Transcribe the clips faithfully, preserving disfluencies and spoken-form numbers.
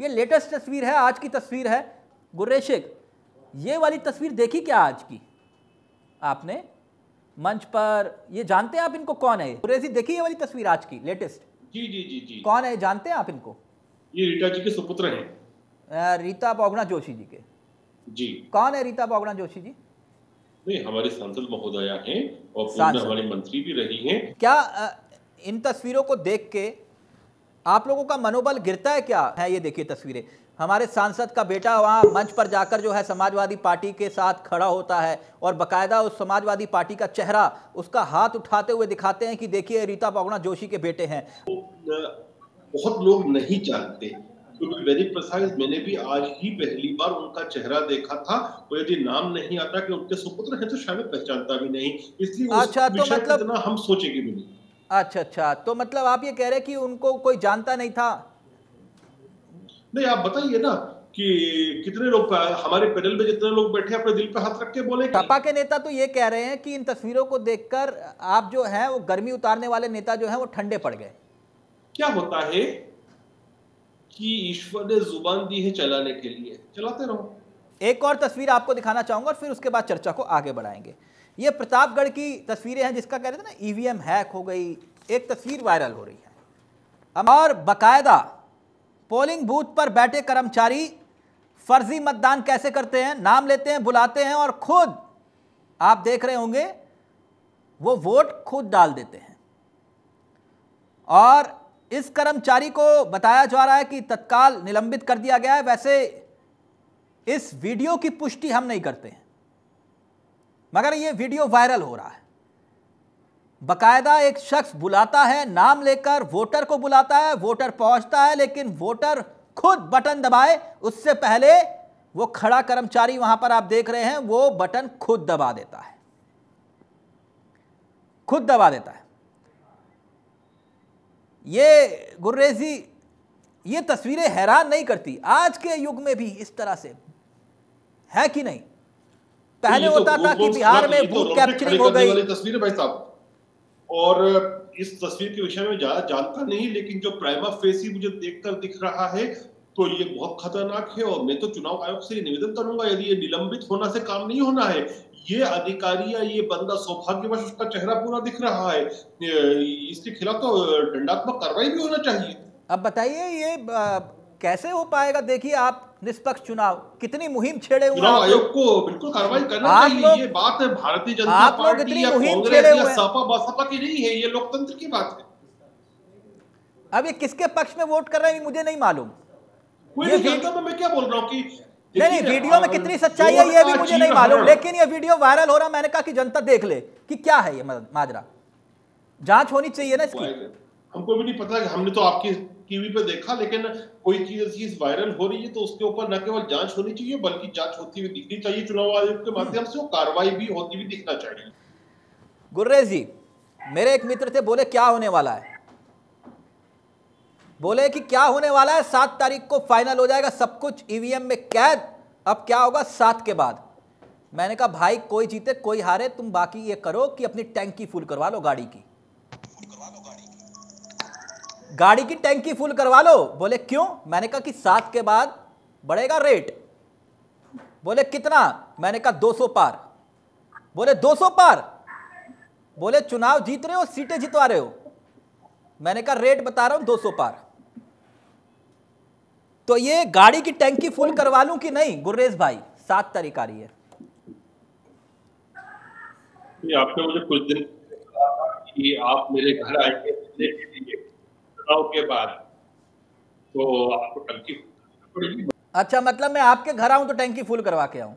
ये लेटेस्ट तस्वीर है, आज की तस्वीर है। गुर्रे शेख, ये वाली तस्वीर देखी क्या आज की आपने मंच पर? ये जानते हैं आप इनको कौन है? गुर्रे जी, देखी ये वाली तस्वीर आज की लेटेस्ट? जी जी जी जी। कौन है, जानते हैं आप इनको? ये रीता जी के सुपुत्र हैं, रीता बहुगुणा जोशी जी के। जी, कौन है रीता बहुगुणा जोशी जी? नहीं, हमारे सांसद महोदया हैं और पूर्व हमारे मंत्री भी रही हैं। क्या इन तस्वीरों को देख के आप लोगों का मनोबल गिरता है क्या? है ये देखिए तस्वीरें, हमारे सांसद का बेटा वहाँ मंच पर जाकर जो है समाजवादी पार्टी के साथ खड़ा होता है और बकायदा उस समाजवादी पार्टी का चेहरा, उसका हाथ उठाते हुए दिखाते हैं कि देखिए रीता बहुगुणा जोशी के बेटे हैं। बहुत लोग नहीं जानते, क्योंकि वेरी प्रिसाइज, मैंने भी आज ही पहली बार उनका चेहरा देखा था, और यदि नाम नहीं आता कि उनके सुपुत्र हैं तो शायद पहचानता भी नहीं, इसलिए अच्छा, तो मतलब इतना हम सोचेंगे भी नहीं। अच्छा अच्छा, तो मतलब आप ये कह रहे हैं कि उनको कोई जानता नहीं था? नहीं, आप बताइए ना कि कितने लोग हमारे पैनल में जितने लोग बैठे अपने दिल पे हाथ रख के बोले। सपा के नेता तो ये कह रहे हैं कि इन तस्वीरों को देखकर आप जो हैं वो गर्मी उतारने वाले नेता जो हैं वो ठंडे पड़ गए। क्या होता है कि ईश्वर ने जुबान दी है चलाने के लिए, चलाते रहो। एक और तस्वीर आपको दिखाना चाहूंगा और फिर उसके बाद चर्चा को आगे बढ़ाएंगे। ये प्रतापगढ़ की तस्वीरें हैं जिसका कह रहे थे ना ई वी एम हैक हो गई, एक तस्वीर वायरल हो रही है और बकायदा पोलिंग बूथ पर बैठे कर्मचारी फर्जी मतदान कैसे करते हैं, नाम लेते हैं, बुलाते हैं और खुद आप देख रहे होंगे वो वोट खुद डाल देते हैं। और इस कर्मचारी को बताया जा रहा है कि तत्काल निलंबित कर दिया गया है। वैसे इस वीडियो की पुष्टि हम नहीं करते हैं, मगर ये वीडियो वायरल हो रहा है। बकायदा एक शख्स बुलाता है, नाम लेकर वोटर को बुलाता है, वोटर पहुंचता है, लेकिन वोटर खुद बटन दबाए उससे पहले वो खड़ा कर्मचारी वहां पर आप देख रहे हैं वो बटन खुद दबा देता है, खुद दबा देता है। ये गुर्रेजी, ये तस्वीरें हैरान नहीं करती आज के युग में भी इस तरह से है कि नहीं? पहले होता था कि बिहार में बूथ कैप्चरिंग हो गई। तस्वीरें भाई साहब, और इस तस्वीर के विषय में ज्यादा जानता नहीं, लेकिन जो प्राइमा फेसी मुझे देखकर दिख रहा है तो ये बहुत खतरनाक है। और मैं तो चुनाव आयोग से निवेदन करूंगा, यदि ये निलंबित होना से काम नहीं होना है। ये अधिकारी या ये बंदा सौभाग्यवश उसका चेहरा पूरा दिख रहा है, इसके खिलाफ तो दंडात्मक कार्रवाई भी होना चाहिए। अब बताइए ये कैसे हो पाएगा? देखिए आप निष्पक्ष चुनाव, कितनी मुहिम छेड़े हुए चुनाव आयोग को, बिल्कुल कार्रवाई करना चाहिए। ये बात है भारतीय जनता पार्टी या कांग्रेस या सपा बसपा की नहीं है, ये लोकतंत्र की बात है। अब ये किसके पक्ष में वोट कर रहे हैं मुझे नहीं मालूम। ये वीडियो में मैं क्या बोल रहा हूँ कि नहीं नहीं वीडियो में कितनी सच्चाई है ये भी मुझे नहीं मालूम, लेकिन ये वीडियो वायरल हो रहा, मैंने कहा कि जनता देख ले कि क्या है ये माजरा, जांच होनी चाहिए ना इसकी। हमको भी नहीं पता, हमने तो आपकी टीवी पे देखा, लेकिन कोई चीज वायरल हो रही है तो उसके ऊपर न केवल जांच होनी चाहिए बल्कि जांच होती हुई दिखनी चाहिए चुनाव आयोग के माध्यम से, और कार्रवाई भी होती हुई दिखना चाहिए। गुर्रे जी, मेरे एक मित्र थे, बोले क्या होने वाला है, बोले कि क्या होने वाला है, सात तारीख को फाइनल हो जाएगा सब कुछ, ई वी एम में कैद। अब क्या होगा सात के बाद? मैंने कहा भाई कोई जीते कोई हारे, तुम बाकी ये करो कि अपनी टैंकी फुल करवा लो गाड़ी की, गाड़ी की टैंकी फुल करवा लो। बोले क्यों? मैंने कहा कि सात के बाद बढ़ेगा रेट। बोले कितना? मैंने कहा दो सौ पार। बोले दो सौ पार? बोले चुनाव जीत रहे हो, सीटें जितवा रहे हो? मैंने कहा रेट बता रहा हूं दो सौ पार। तो ये गाड़ी की टैंकी फुल करवा लूं कि नहीं गुर्रेज भाई? सात तारीख आ रही है। ये आपने मुझे कुछ दिन कि आप मेरे घर आएंगे के बाद तो आपको टंकी, अच्छा मतलब मैं आपके घर आऊं तो टंकी फुल करवा के आऊं?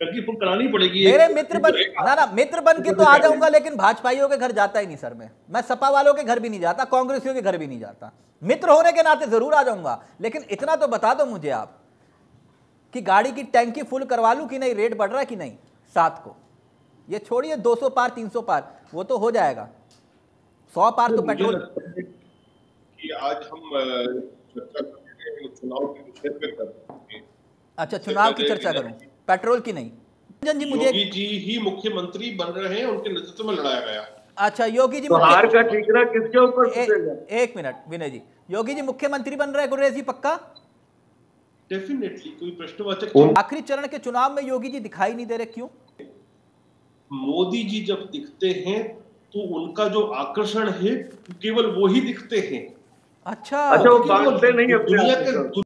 टंकी फुल करानी पड़ेगी। मेरे मित्र बन ना ना मित्र बन के तो आ जाऊंगा, लेकिन भाजपाइयों के घर जाता ही नहीं सर। मैं मैं सपा वालों के घर भी नहीं जाता, कांग्रेसियों के घर भी नहीं जाता, मित्र होने के नाते जरूर आ जाऊंगा, लेकिन इतना तो बता दो मुझे आप कि गाड़ी की टैंकी फुल करवा लूं कि नहीं, रेट बढ़ रहा है कि नहीं सात को? ये छोड़िए दो सौ पार तीन सौ पार वो तो हो जाएगा, सौ पार तो पेट्रोल। आज हम चर्चा चुनाव के विषय पे कर रहे हैं। अच्छा, चुनाव की चर्चा करूं, पेट्रोल की नहीं। जी, मुझे योगी जी ही मुख्यमंत्री बन रहे हैं, उनके नेतृत्व में लड़ाया गया। अच्छा योगी जी, बिहार का ठीकरा किसके ऊपर? एक मिनट विनय जी, योगी जी मुख्यमंत्री बन रहे गुरेज जी पक्का? डेफिनेटली, कोई प्रश्नवाचक। आखिरी चरण के चुनाव में योगी जी दिखाई नहीं दे रहे, क्यों? मोदी जी जब दिखते हैं तो उनका जो आकर्षण है केवल वो ही दिखते हैं। अच्छा, अच्छा वो बात नहीं है।